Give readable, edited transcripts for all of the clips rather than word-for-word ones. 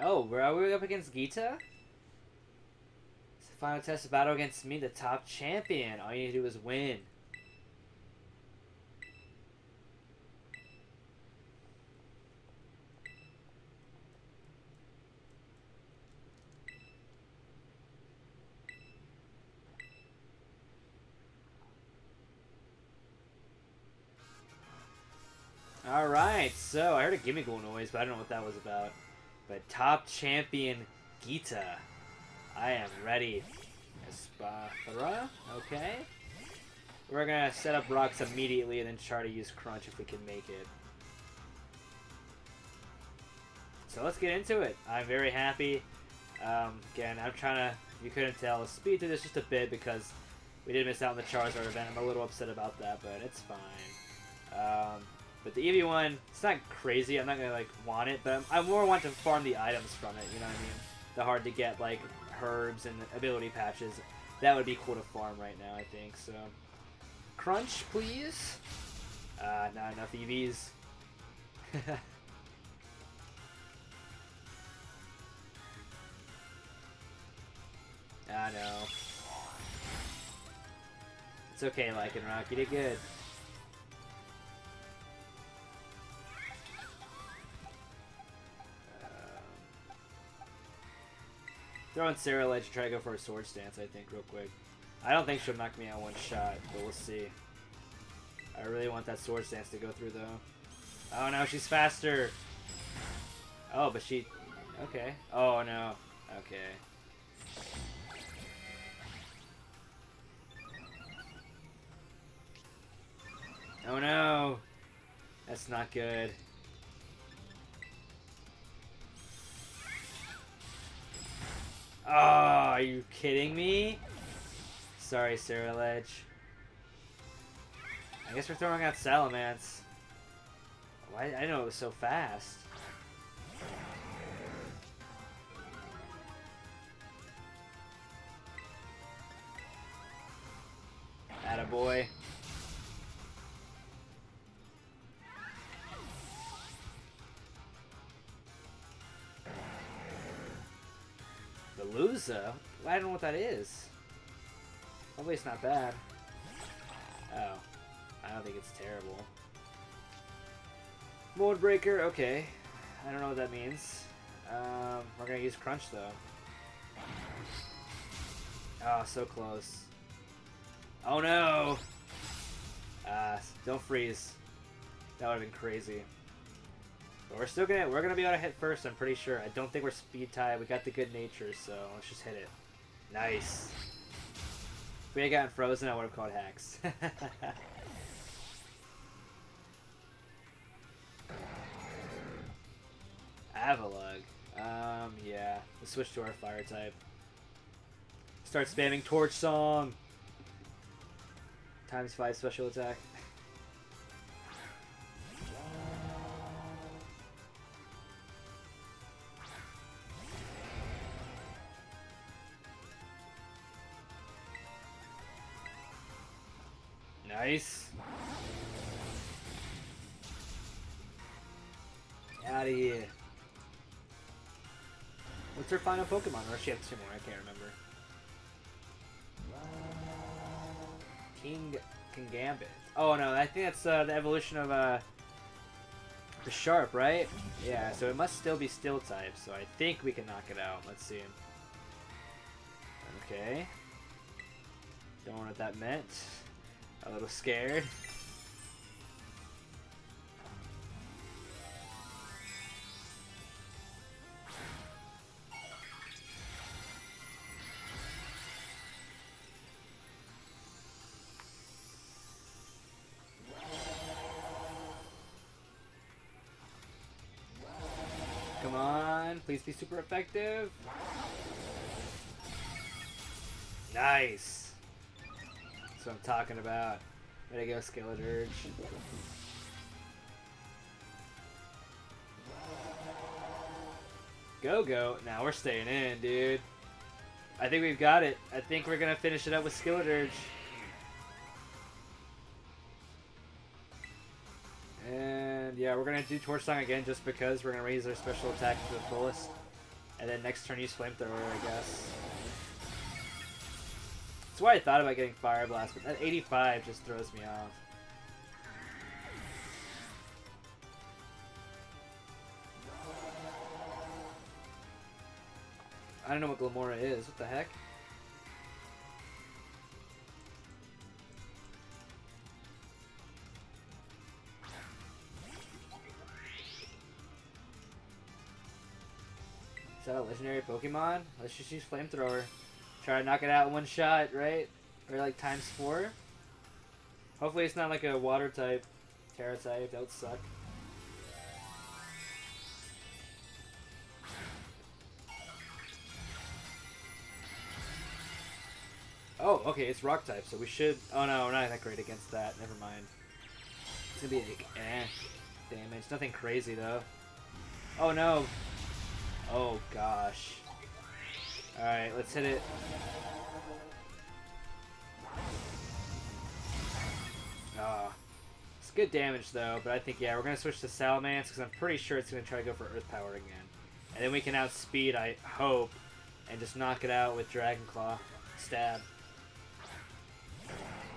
Oh, we're up against Geeta? It's the final test of battle against me, the top champion. All you need to do is win. Alright, so I heard a Gimmighoul noise, but I don't know what that was about. But top champion Geeta. I am ready. Espathra? Okay. We're gonna set up rocks immediately and then try to use Crunch if we can make it. So let's get into it. I'm very happy. Again, I'm trying to, if you couldn't tell, speed through this just a bit because we did miss out on the Charizard event. I'm a little upset about that, but it's fine. But the Eevee one, it's not crazy. I'm not going to, like, want it, but I more want to farm the items from it, you know what I mean? The hard-to-get, like, herbs and ability patches. That would be cool to farm right now, I think, so. Crunch, please. Not enough Eevees. I know. It's okay, Lycanroc. You did good. Throw in Ceruledge and try to go for a sword stance, I think, real quick. I don't think she'll knock me out one shot, but we'll see. I really want that sword stance to go through, though. Oh, no, she's faster. Oh, but she... Okay. Oh, no. Okay. Oh, no. That's not good. Oh, are you kidding me? Sorry, Ceruledge. I guess we're throwing out Salamence. Why? I didn't know it was so fast. Attaboy. Loser? I don't know what that is. Probably it's not bad. Oh. I don't think it's terrible. Mold breaker, okay. I don't know what that means. We're gonna use Crunch though. Oh, so close. Oh no! Don't freeze. That would've been crazy. But we're still gonna, we're gonna be able to hit first, I'm pretty sure. I don't think we're speed tied. We got the good nature, so let's just hit it. Nice. If we had gotten frozen, I would have called hacks. Avalug. Yeah. Let's switch to our fire type. Start spamming Torch Song. ×5 special attack. Nice. Out of here. What's her final Pokemon? Or she has 2 more, I can't remember. Kingambit. Oh no, I think that's the evolution of Bisharp, right? Yeah, so it must still be Steel type, so I think we can knock it out. Let's see. Okay. Don't know what that meant. A little scared. Come on, please be super effective. Nice. That's what I'm talking about. There you go, Skeledirge. Go. Now we're staying in, dude. I think we've got it. I think we're going to finish it up with Skeledirge. And yeah, we're going to do Torch Song again just because we're going to raise our special attack to the fullest. And then next turn use Flamethrower, I guess. That's why I thought about getting Fire Blast, but that 85 just throws me off. I don't know what Glimmora is. What the heck? Is that a legendary Pokemon? Let's just use Flamethrower. Try to knock it out in one shot, right? Or like ×4? Hopefully it's not like a water type, Terra type. That would suck. Oh, okay, it's rock type, so we should... Oh no, we're not that great against that. Never mind. It's gonna be like, damage. Nothing crazy, though. Oh no. Oh gosh. Alright, let's hit it. Ah. It's good damage, though, but I think, yeah, we're gonna switch to Salamence, because I'm pretty sure it's gonna try to go for Earth Power again. And then we can outspeed, I hope, and just knock it out with Dragon Claw. Stab.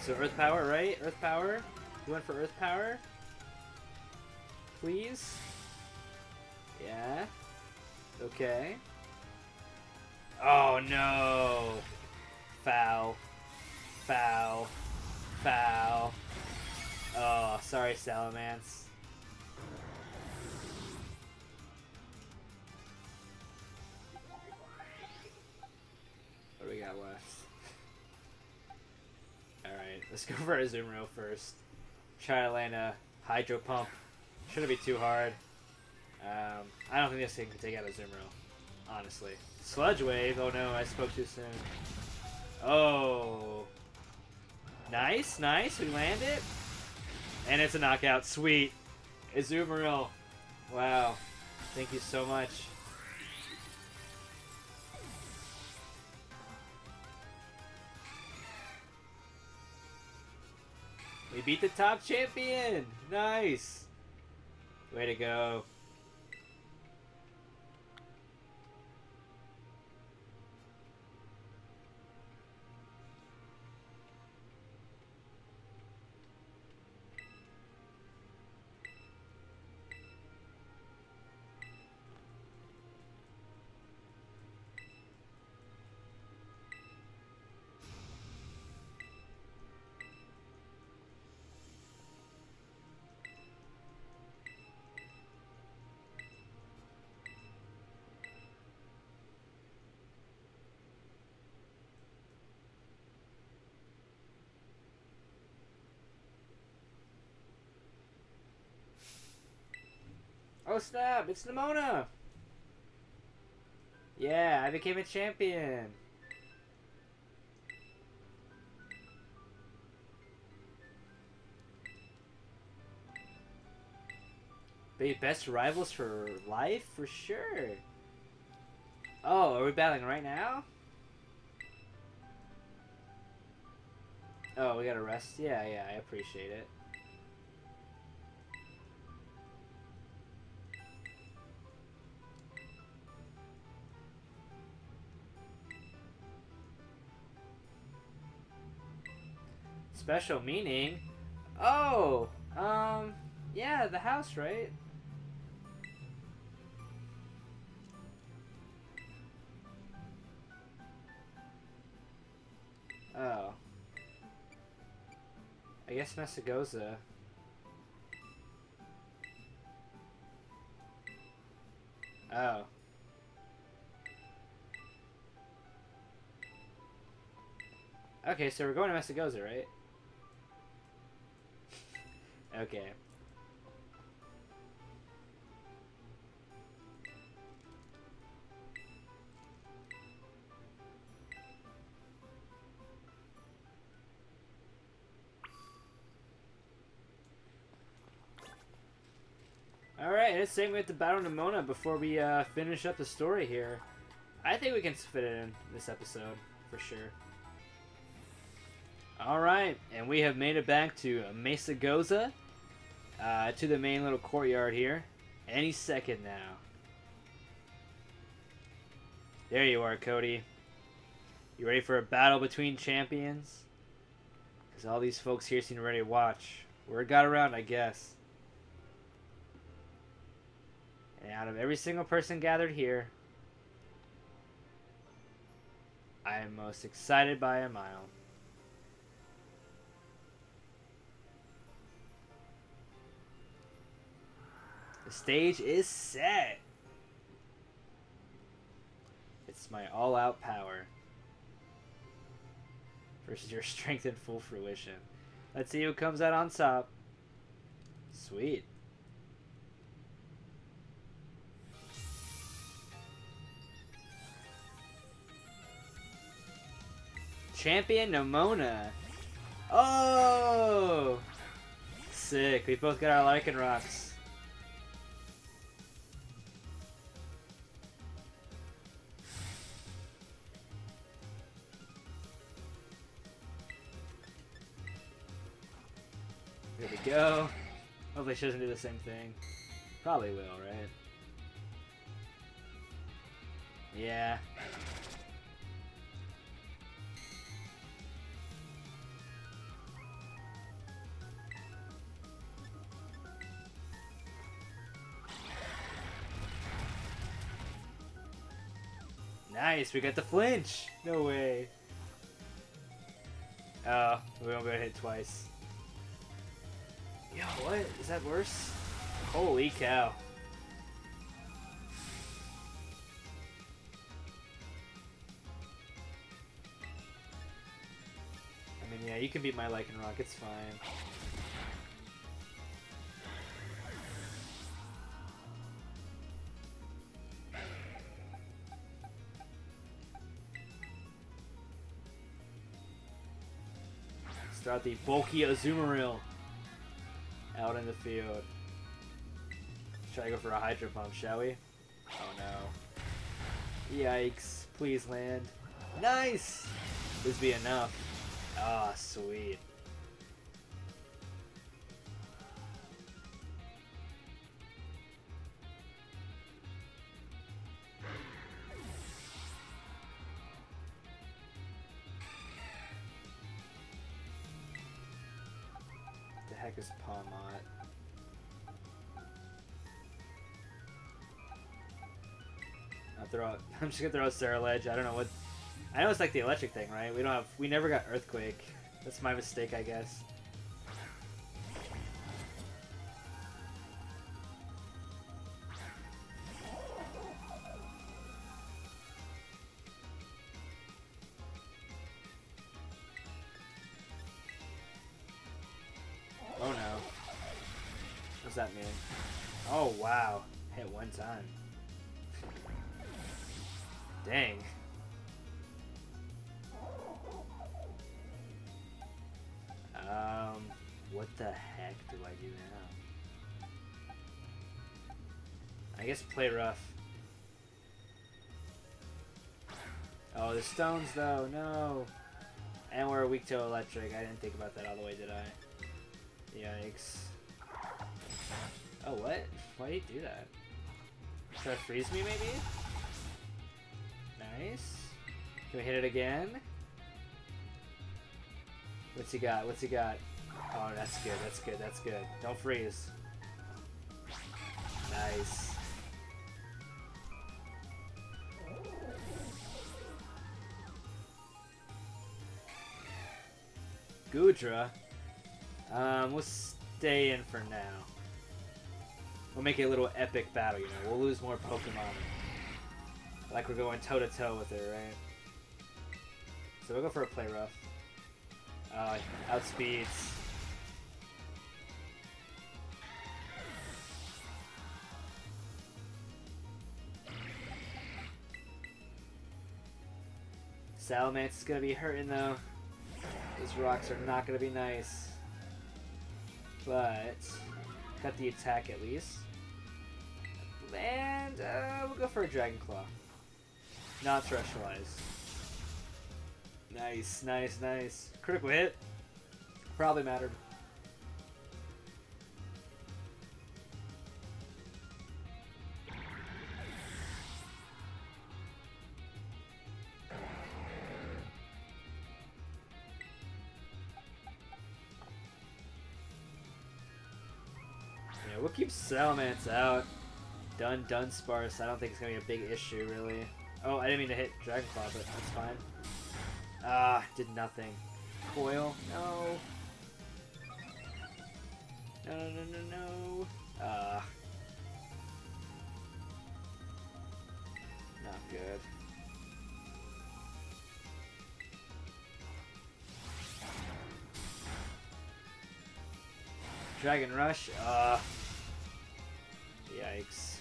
So Earth Power, right? Earth Power? You went for Earth Power? Please? Yeah? Okay. Oh no! Foul. Foul. Foul. Oh, sorry Salamence. What do we got left? Alright, let's go for Azumarill first. Try to land a Hydro Pump. Shouldn't be too hard. I don't think this thing can take out Azumarill, honestly. Sludge Wave? Oh no, I spoke too soon. Oh. Nice, nice, we land it. And it's a knockout, sweet. Azumarill. Wow. Thank you so much. We beat the top champion! Nice! Way to go. Oh snap, it's Nemona! Yeah, I became a champion! Be best rivals for life? For sure! Oh, are we battling right now? Oh, we gotta rest? Yeah, yeah, I appreciate it. Special meaning? Oh! Yeah, the house, right? Oh. I guess Mesagoza. Oh. Okay, so we're going to Mesagoza, right? Okay. Alright, it's saying we have to battle Nemona before we finish up the story here. I think we can fit it in this episode, for sure. Alright, and we have made it back to Mesagoza. To the main little courtyard here. Any second now. There you are, Cody. You ready for a battle between champions? Because all these folks here seem ready to watch. Word got around, I guess. And out of every single person gathered here, I am most excited by a mile. The stage is set. It's my all-out power versus your strength in full fruition. Let's see who comes out on top. Sweet. Champion Nemona. Oh! Sick. We both got our Lycanrocs. There we go. Hopefully she doesn't do the same thing. Probably will, right? Yeah. Nice, we got the flinch! No way. Oh, we won't be able to hit twice. Yo, what? Is that worse? Holy cow. I mean, yeah, you can beat my Lycanroc, it's fine. Start the bulky Azumarill out in the field. Let's try to go for a Hydro Pump, shall we? Oh no. Yikes. Please land. Nice! This be enough. Ah, oh, sweet. Is Palmot. I'm just gonna throw out Ceruledge. I don't know what. I know it's like the electric thing, right? We never got Earthquake. That's my mistake, I guess. That mean? Oh wow, hit one time. Dang. What the heck do I do now? I guess play rough. Oh, the stones though, no. And we're weak to electric. I didn't think about that all the way, did I? Yikes. Oh, what? Why do you do that? Try to freeze me, maybe? Nice. Can we hit it again? What's he got? What's he got? Oh, that's good. That's good. That's good. Don't freeze. Nice. Goodra. We'll stay in for now. We'll make it a little epic battle, you know. We'll lose more Pokemon. Like we're going toe-to-toe with her, right? So we'll go for a play rough. Outspeeds. Salamence is going to be hurting, though. Those rocks are not going to be nice. But... got the attack at least. And we'll go for a Dragon Claw. Not specialized. Nice, nice, nice. Critical hit. Probably mattered. We'll keep Salamence out. Dunsparce, I don't think it's going to be a big issue, really. Oh, I didn't mean to hit Dragon Claw, but that's fine. Ah, did nothing. Coil? No. No, no, no, no, no. Not good. Dragon Rush? Yikes.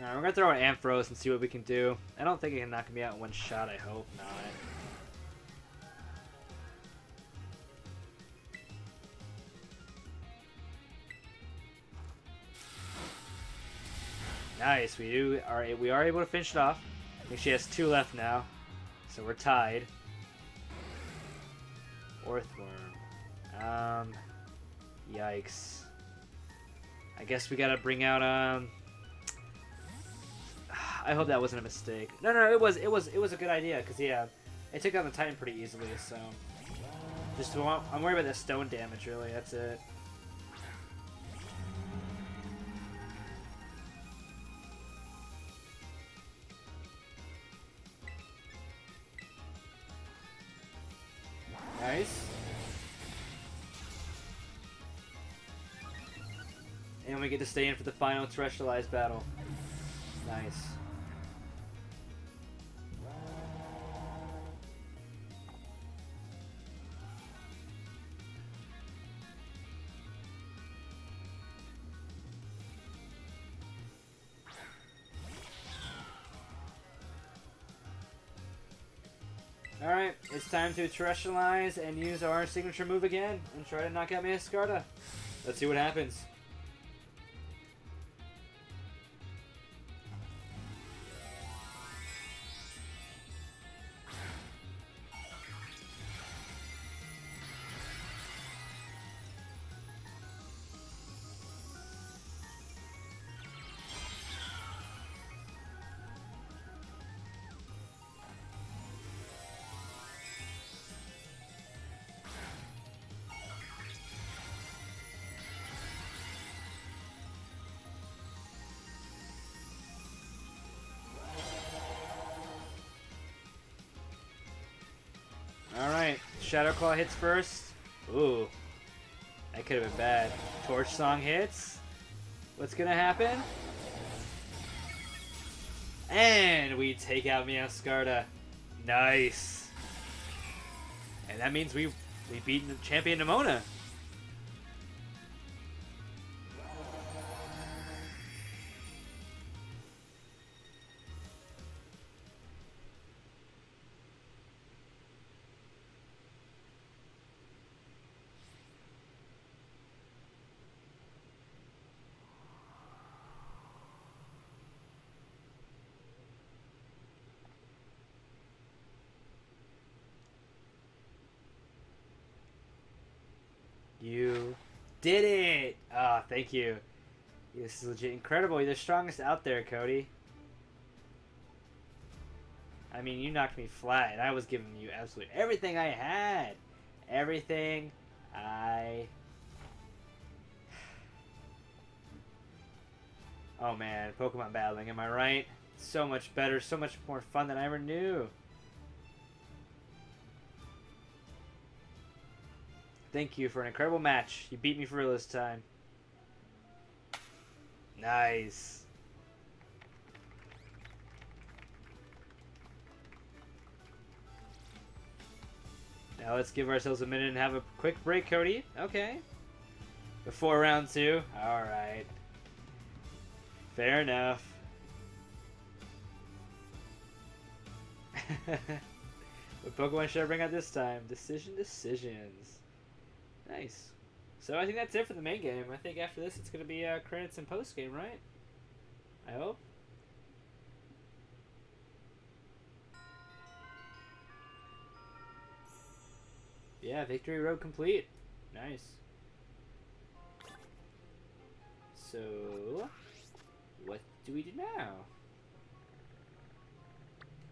Alright, we're gonna throw an Ampharos and see what we can do. I don't think it can knock me out in one shot, I hope not. Nice, we are able to finish it off. I think she has 2 left now, so we're tied. Orthworm. Yikes. I guess we gotta bring out I hope that wasn't a mistake. No, no, it was a good idea, because yeah, it took out the Titan pretty easily. So, just I'm worried about the stone damage. Really, that's it. Nice. And we get to stay in for the final terrestrialized battle. Nice. Alright, it's time to terrestrialize and use our signature move again and try to knock out Meowscarada. Let's see what happens. Alright, Shadow Claw hits first. Ooh, that could have been bad. Torch Song hits. What's gonna happen? And we take out Meowscarada. Nice. And that means we've beaten the champion Nemona. You did it! Ah, oh, thank you. This is legit incredible. You're the strongest out there, Cody. I mean, you knocked me flat, and I was giving you absolutely everything I had. Everything I... Oh man, Pokemon battling, am I right? So much better, so much more fun than I ever knew. Thank you for an incredible match. You beat me for real this time. Nice. Now let's give ourselves a minute and have a quick break, Cody. Okay. Before round 2. Alright. Fair enough. What Pokemon should I bring out this time? Decisions. Nice. So I think that's it for the main game. I think after this it's going to be credits and post game, right? I hope. Yeah, Victory Road complete. Nice. So, what do we do now?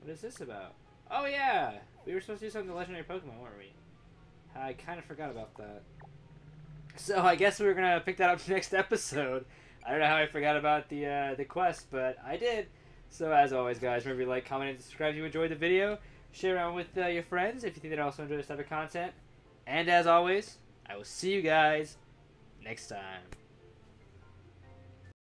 What is this about? Oh yeah! We were supposed to do something to Legendary Pokemon, weren't we? I kind of forgot about that. So I guess we were gonna pick that up next episode. I don't know how I forgot about the quest, but I did. So as always, guys, remember to like, comment, and subscribe if you enjoyed the video. Share around with your friends if you think they'd also enjoy this type of content. And as always, I will see you guys next time.